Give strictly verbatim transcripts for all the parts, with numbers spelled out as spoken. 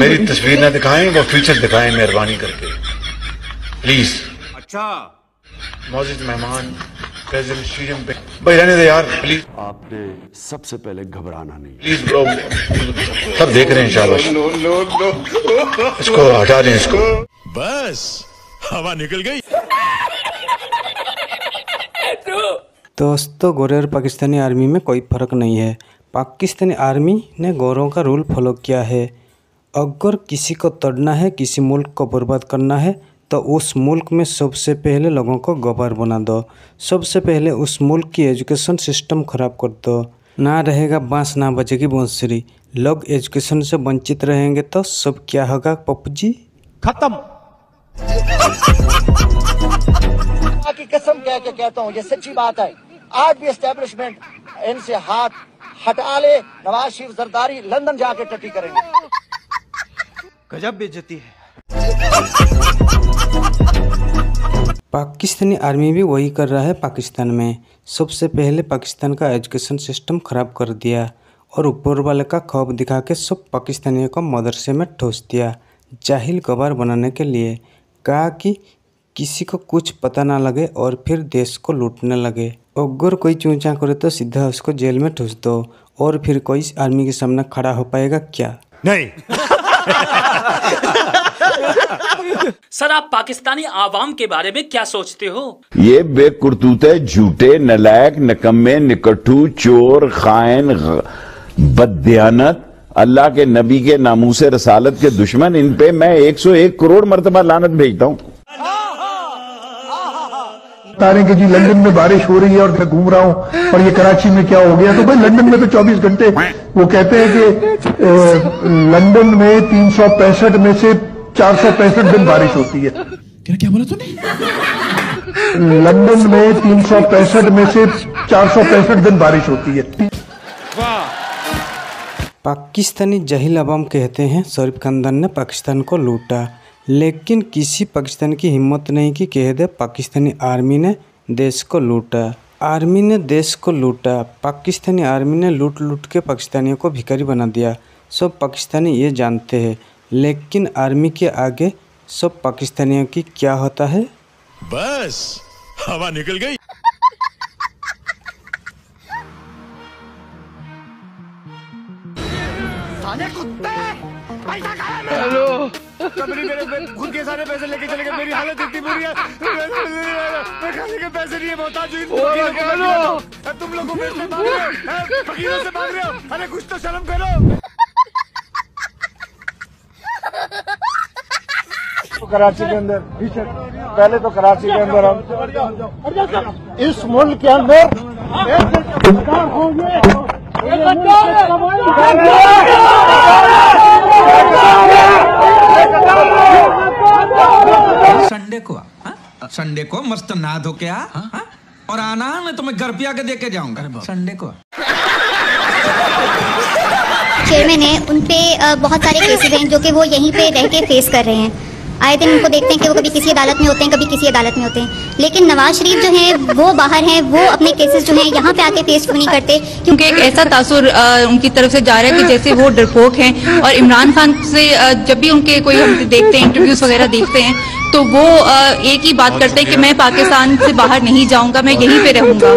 मेरी तस्वीर ना दिखाएं, वो फ्यूचर दिखाएं मेहरबानी करके प्लीज। अच्छा मौजूद मेहमान स्टेडियम पे भाई रहने दे यार प्लीज। आपने सबसे पहले घबराना नहीं प्लीज ब्रो, सब देख रहे हैं इंशाल्लाह। इसको हटा दें, इसको बस हवा निकल गई। दोस्तों गोरे और पाकिस्तानी आर्मी में कोई फ़र्क नहीं है। पाकिस्तानी आर्मी ने गोरों का रूल फॉलो किया है, अगर किसी को तोड़ना है, किसी मुल्क को बर्बाद करना है तो उस मुल्क में सबसे पहले लोगों को गवार बना दो, सबसे पहले उस मुल्क की एजुकेशन सिस्टम ख़राब कर दो। ना रहेगा बांस ना बजेगी बंसरी, लोग एजुकेशन से वंचित रहेंगे तो सब क्या होगा पप्पू जी? खत्म। की कसम कह के कहता हूँ ये सच्ची बात है, आज भी एस्टेब्लिशमेंट इनसे हाथ हटा ले, नवाज शरीफ जरदारी लंदन जाके टट्टी करेंगे। गजब बेइज्जती है। पाकिस्तानी आर्मी भी वही कर रहा है। पाकिस्तान में सबसे पहले पाकिस्तान का एजुकेशन सिस्टम ख़राब कर दिया और ऊपर वाले का खौफ दिखा के सब पाकिस्तानियों को मदरसे में ठोस दिया, जाहिल गवार बनाने के लिए। कहा कि किसी को कुछ पता ना लगे और फिर देश को लूटने लगे। अगर कोई चूचा करे तो सीधा उसको जेल में ठूस दो, और फिर कोई आर्मी के सामने खड़ा हो पाएगा क्या? नहीं। सर आप पाकिस्तानी आवाम के बारे में क्या सोचते हो? ये बेकुर्तूते, झूठे, नलायक, नकम्मे, निकट्ठू, चोर, खाइन, बददियानत, अल्लाह के नबी के नामूसे रसालत के दुश्मन, इन पे मैं एक सौ एक करोड़ मरतबा लानत भेजता हूँ। तारे के जी लंदन में बारिश हो रही है और मैं घूम रहा हूँ और ये कराची में क्या हो गया, तो भाई लंदन में तो चौबीस घंटे। वो कहते हैं कि लंदन में तीन सौ पैंसठ में से चार सौ पैंसठ दिन बारिश होती है। क्या बोला तूने? लंदन में तीन सौ पैंसठ में से चार सौ पैंसठ दिन बारिश होती है। पाकिस्तानी जहिल अवाम कहते हैं शरीफ खानदान ने पाकिस्तान को लूटा, लेकिन किसी पाकिस्तान की हिम्मत नहीं कि कह दे पाकिस्तानी आर्मी ने देश को लूटा। आर्मी ने देश को लूटा, पाकिस्तानी आर्मी ने लूट लूट के पाकिस्तानियों को भिखारी बना दिया। सब पाकिस्तानी ये जानते हैं, लेकिन आर्मी के आगे सब पाकिस्तानियों की क्या होता है? बस हवा निकल गई। साले कुत्ते, पैसा खाया मैं। हेलो कंपनी मेरे खुद के सारे पैसे लेके चले गए, मेरी हालत इतनी बुरी है, मैं खाने के पैसे नहीं है, मोहताज हूं तुम लोगों से मांग रहे हो, फकीरों से मांग रहे हो, अरे कुछ तो शर्म करो। कराची के अंदर पहले तो कराची के अंदर हम इस मुल्क के अंदर संडे को संडे को मस्त नहा धो के आ और आना, मैं तुम्हें घर पे आके देके जाऊंगा संडे को। चेयरमैन है, उनपे बहुत सारे केसेस हैं जो कि वो यहीं पे रह के फेस कर रहे हैं। आए दिन उनको देखते हैं कि वो कभी किसी अदालत में होते हैं, कभी किसी अदालत में होते हैं, लेकिन नवाज शरीफ जो हैं वो बाहर हैं, वो अपने केसेस जो हैं यहाँ पे आके फेस नहीं करते, क्योंकि एक ऐसा तासुर उनकी तरफ से जा रहा है कि जैसे वो डरपोक हैं। और इमरान खान से जब भी उनके कोई हम देखते हैं, इंटरव्यूज वगैरह देखते हैं, तो वो एक ही बात करते हैं कि मैं पाकिस्तान से बाहर नहीं जाऊँगा, मैं यहीं पे रहूँगा।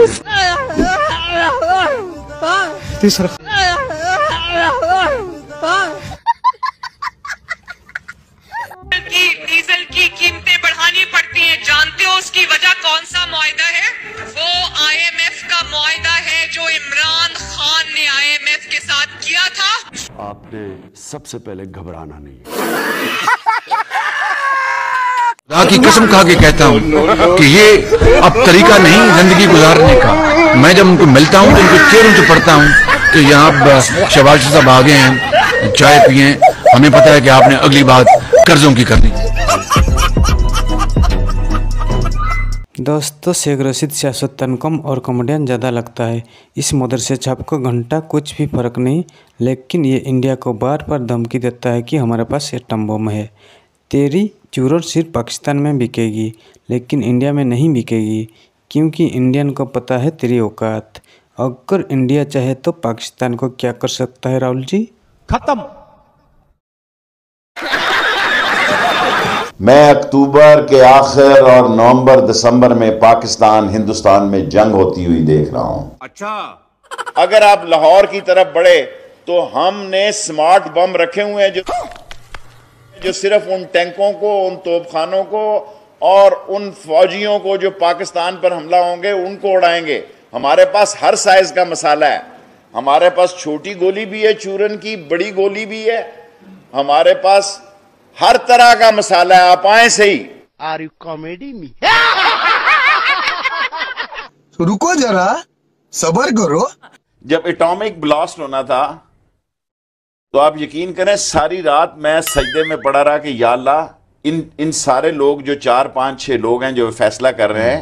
आपने सबसे पहले घबराना नहीं। की कसम खा के कहता हूँ कि ये अब तरीका नहीं जिंदगी गुजारने का। मैं जब उनको मिलता हूँ, उनको चेहरों से पढ़ता हूँ तो यहाँ शहबाज साहब आ गए हैं, चाय पिए, हमें पता है कि आपने अगली बात कर्जों की करनी। दोस्तों शेख रशीद सियासत तनकम और कॉमेडियन ज़्यादा लगता है। इस मदरसे छाप को घंटा कुछ भी फ़र्क नहीं, लेकिन ये इंडिया को बार बार धमकी देता है कि हमारे पास एटम बम है। तेरी चूरल सिर्फ पाकिस्तान में बिकेगी, लेकिन इंडिया में नहीं बिकेगी, क्योंकि इंडियन को पता है तेरी औकात। अगर इंडिया चाहे तो पाकिस्तान को क्या कर सकता है राहुल जी? खत्म। मैं अक्टूबर के आखिर और नवंबर दिसंबर में पाकिस्तान हिंदुस्तान में जंग होती हुई देख रहा हूं। अच्छा, अगर आप लाहौर की तरफ बढ़े तो हमने स्मार्ट बम रखे हुए हैं जो जो सिर्फ उन टैंकों को, उन तोपखानों को और उन फौजियों को जो पाकिस्तान पर हमला होंगे उनको उड़ाएंगे। हमारे पास हर साइज का मसाला है, हमारे पास छोटी गोली भी है चूरन की, बड़ी गोली भी है, हमारे पास हर तरह का मसाला है। आप आए सही। Are you comedy me? रुको जरा, सबर करो। जब एटॉमिक ब्लास्ट होना था तो आप यकीन करें सारी रात मैं सजदे में पड़ा रहा कि या अल्लाह, इन इन सारे लोग जो चार पांच छह लोग हैं जो फैसला कर रहे हैं,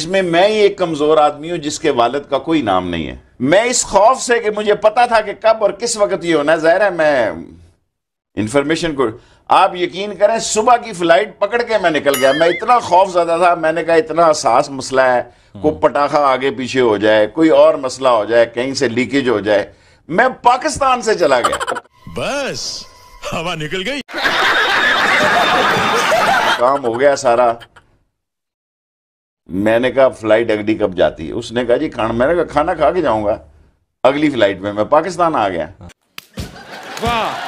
इसमें मैं ही एक कमजोर आदमी हूं जिसके वालिद का कोई नाम नहीं है। मैं इस खौफ से कि मुझे पता था कि कब और किस वक्त ये होना, जाहिर है मैं इंफॉर्मेशन को, आप यकीन करें सुबह की फ्लाइट पकड़ के मैं निकल गया। मैं इतना खौफ ज्यादा था, मैंने कहा इतना सास मसला है, कोई पटाखा आगे पीछे हो जाए, कोई और मसला हो जाए, कहीं से लीकेज हो जाए, मैं पाकिस्तान से चला गया, बस हवा निकल गई, काम हो गया सारा। मैंने कहा फ्लाइट अगली कब जाती है? उसने कहा जी खाना, मैंने कहा खाना खा के जाऊंगा, अगली फ्लाइट में मैं पाकिस्तान आ गया। वाह